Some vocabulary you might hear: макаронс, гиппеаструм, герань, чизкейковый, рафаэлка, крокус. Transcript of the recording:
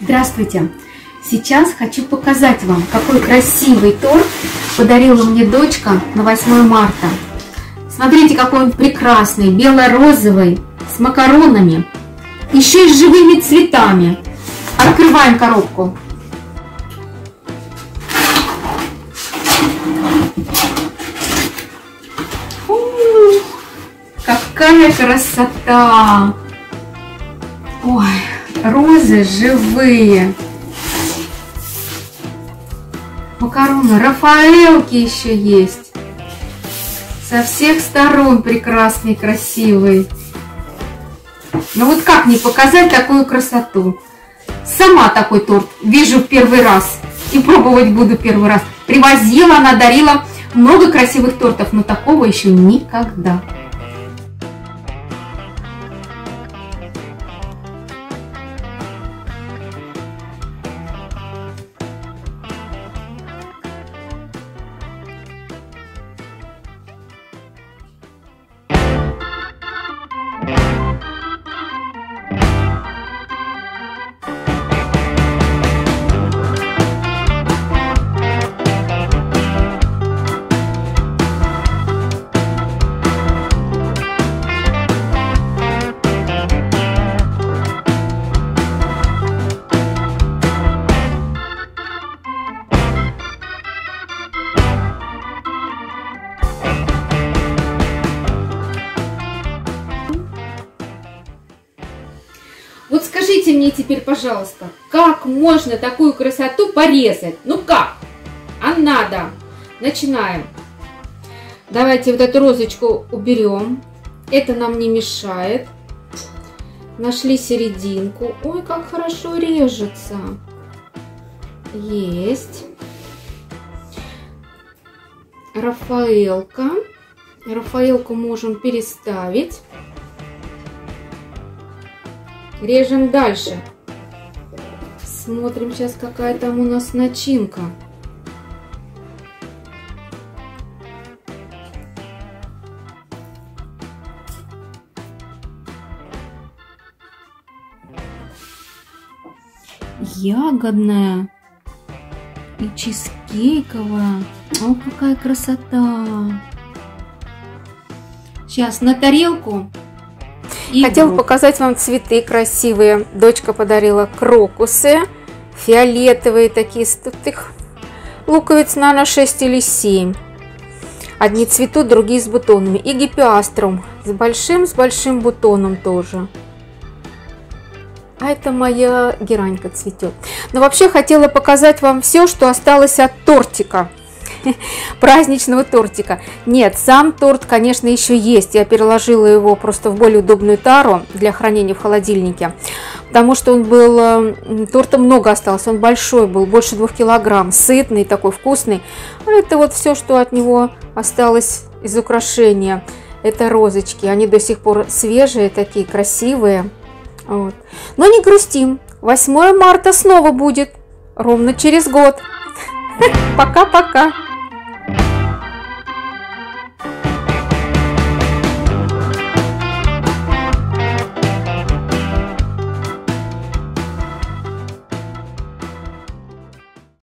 Здравствуйте! Сейчас хочу показать вам, какой красивый торт подарила мне дочка на 8 марта. Смотрите, какой он прекрасный, бело-розовый, с макаронами, еще и с живыми цветами. Открываем коробку. Какая красота! Ой, розы живые. Макароны рафаэлки еще есть. Со всех сторон прекрасный, красивый. Ну вот как не показать такую красоту? Сама такой торт вижу первый раз. И пробовать буду первый раз. Привозила она, дарила много красивых тортов, но такого еще никогда. Вот скажите мне теперь, пожалуйста, как можно такую красоту порезать? Ну как? А надо. Начинаем. Давайте вот эту розочку уберем. Это нам не мешает. Нашли серединку. Ой, как хорошо режется. Есть. Рафаэлка. Рафаэлку можем переставить. Режем дальше. Смотрим сейчас, какая там у нас начинка. Ягодная и чизкейковая. О, какая красота! Сейчас на тарелку. Хотела показать вам цветы красивые. Дочка подарила крокусы, фиолетовые такие, с их луковиц, наверное, 6 или 7. Одни цветут, другие с бутонами. И гиппеаструм с большим бутоном тоже. А это моя геранька цветет. Но вообще хотела показать вам все, что осталось от тортика. Праздничного тортика. Нет, сам торт, конечно, еще есть. Я переложила его просто в более удобную тару для хранения в холодильнике, потому что он был, торта много осталось, он большой был, больше 2 килограмм, сытный такой, вкусный. А это вот все, что от него осталось из украшения. Это розочки, они до сих пор свежие, такие красивые. Вот. Но не грустим, 8 марта снова будет, ровно через год. Пока-пока!